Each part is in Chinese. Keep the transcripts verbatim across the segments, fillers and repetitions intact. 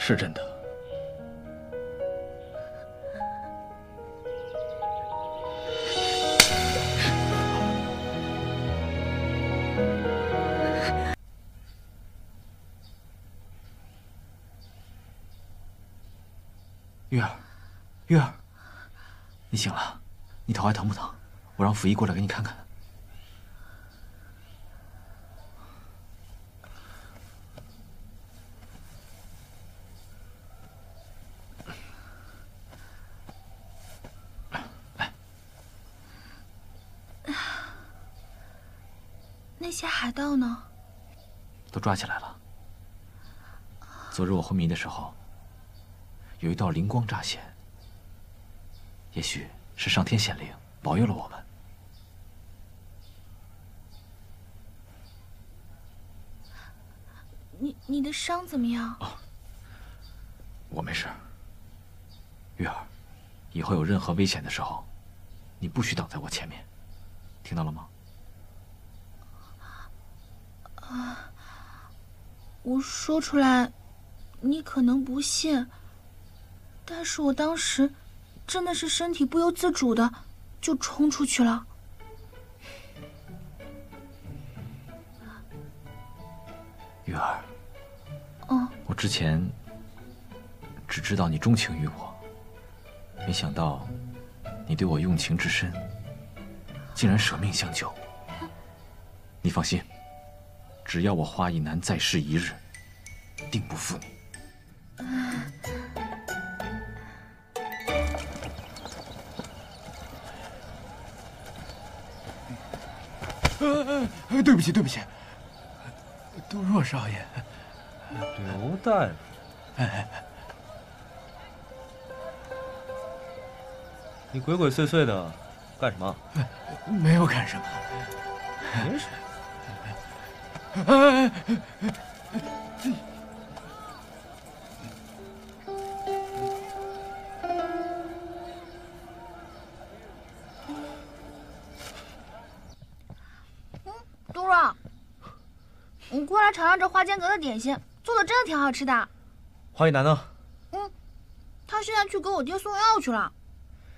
是真的。玉儿，玉儿，你醒了，你头还疼不疼？我让溥仪过来给你看看。 那些海盗呢？都抓起来了。昨日我昏迷的时候，有一道灵光乍现，也许是上天显灵，保佑了我们。你你的伤怎么样？哦，我没事。玉儿，以后有任何危险的时候，你不许挡在我前面，听到了吗？ 啊！我说出来，你可能不信，但是我当时真的是身体不由自主的就冲出去了。玉儿，嗯，我之前只知道你钟情于我，没想到你对我用情至深，竟然舍命相救。你放心。 只要我花亦男在世一日，定不负你。呃，对不起，对不起，杜若少爷，刘大夫。哎，你鬼鬼祟祟的干什么？没有干什么，没什么。 哎，嗯，杜若，你过来尝尝这花间阁的点心，做的真的挺好吃的。花亦男呢？嗯，他现在去给我爹送药去了。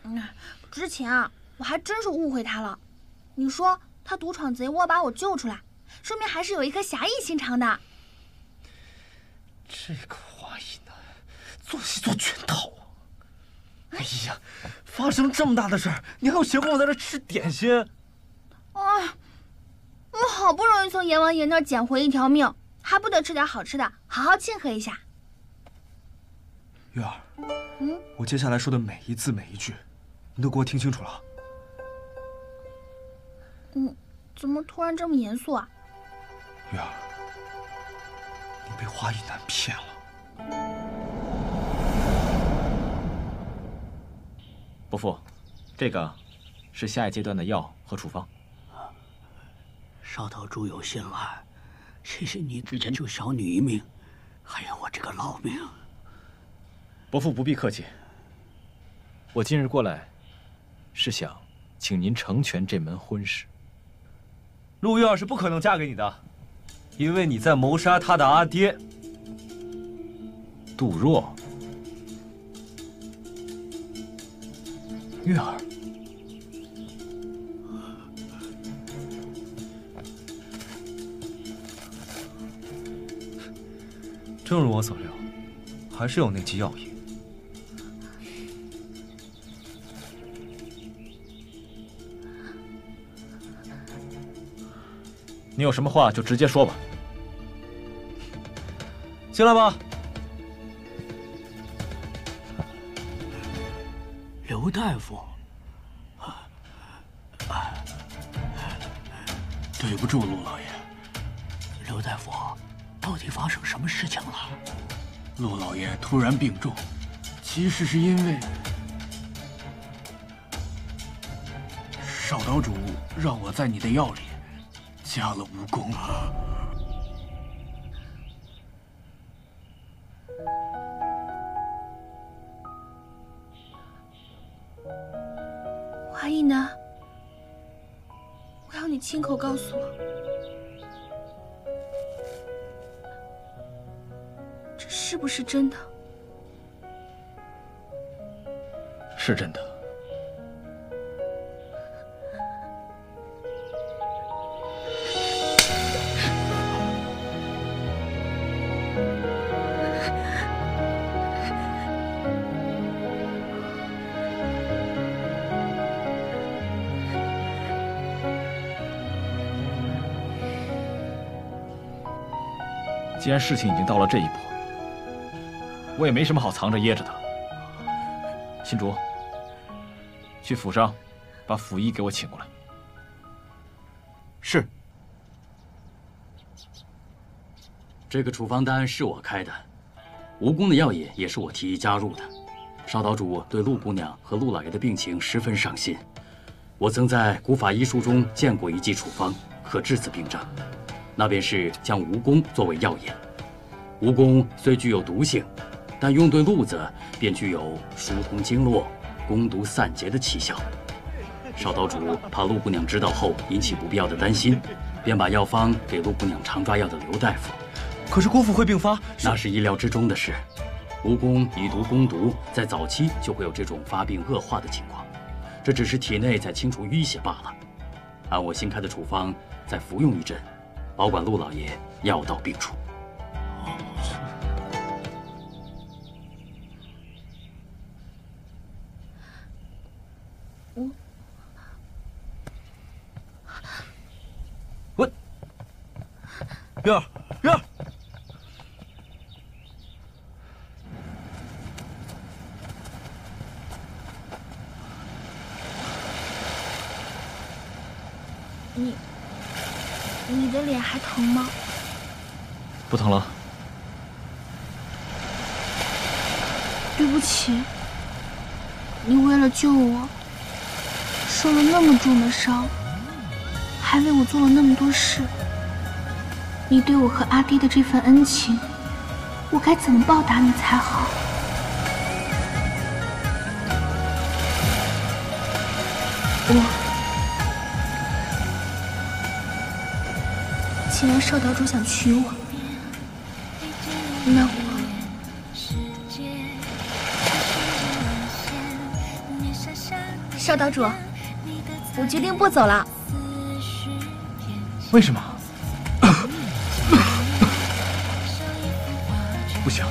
嗯，之前啊，我还真是误会他了。你说他独闯贼窝把我救出来。 说明还是有一颗侠义心肠的。这个花亦男做戏做全套啊！哎呀，发生这么大的事儿，你还有闲工夫在这吃点心？哎，我好不容易从阎王爷那儿捡回一条命，还不得吃点好吃的，好好庆贺一下。玉儿，嗯，我接下来说的每一字每一句，你都给我听清楚了。嗯，怎么突然这么严肃啊？ 玉儿，你被花亦男骗了。伯父，这个是下一阶段的药和处方。少岛珠有心儿，谢谢你之前救小女一命，还有我这个老命。伯父不必客气。我今日过来，是想请您成全这门婚事。陆玉儿是不可能嫁给你的。 因为你在谋杀他的阿爹，杜若。玉儿，正如我所料，还是有那剂药引。你有什么话就直接说吧。 进来吧，刘大夫。啊啊！对不住，陆老爷。刘大夫，到底发生什么事情了？陆老爷突然病重，其实是因为少岛主让我在你的药里加了蜈蚣。 华亦男，我要你亲口告诉我，这是不是真的？是真的。既然事情已经到了这一步，我也没什么好藏着掖着的。新竹，去府上把府医给我请过来。是。这个处方单是我开的，吴宫的药引也是我提议加入的。少岛主对陆姑娘和陆老爷的病情十分上心，我曾在古法医书中见过一剂处方，可治此病症。 那便是将蜈蚣作为药引。蜈蚣虽具有毒性，但用对路子便具有疏通经络、攻毒散结的奇效。少岛主怕陆姑娘知道后引起不必要的担心，便把药方给陆姑娘常抓药的刘大夫。可是姑父会病发，那是意料之中的事。蜈蚣以毒攻毒，在早期就会有这种发病恶化的情况，这只是体内在清除淤血罢了。按我新开的处方，再服用一阵。 保管陆老爷药到病除。我我月儿月儿，你。 你的脸还疼吗？不疼了。对不起，你为了救我，受了那么重的伤，还为我做了那么多事。你对我和阿爹的这份恩情，我该怎么报答你才好？ 我。 既然少岛主想娶我，那我……少岛主，我决定不走了。为什么？不行！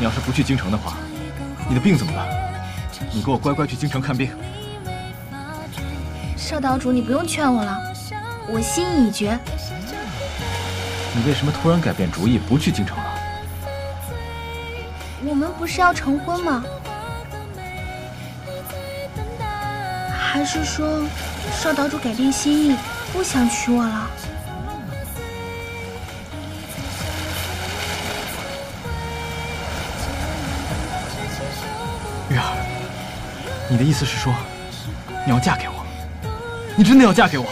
你要是不去京城的话，你的病怎么办？你给我乖乖去京城看病。少岛主，你不用劝我了，我心意已决。 你为什么突然改变主意不去京城了？我们不是要成婚吗？还是说少岛主改变心意，不想娶我了？月儿，你的意思是说你要嫁给我？你真的要嫁给我？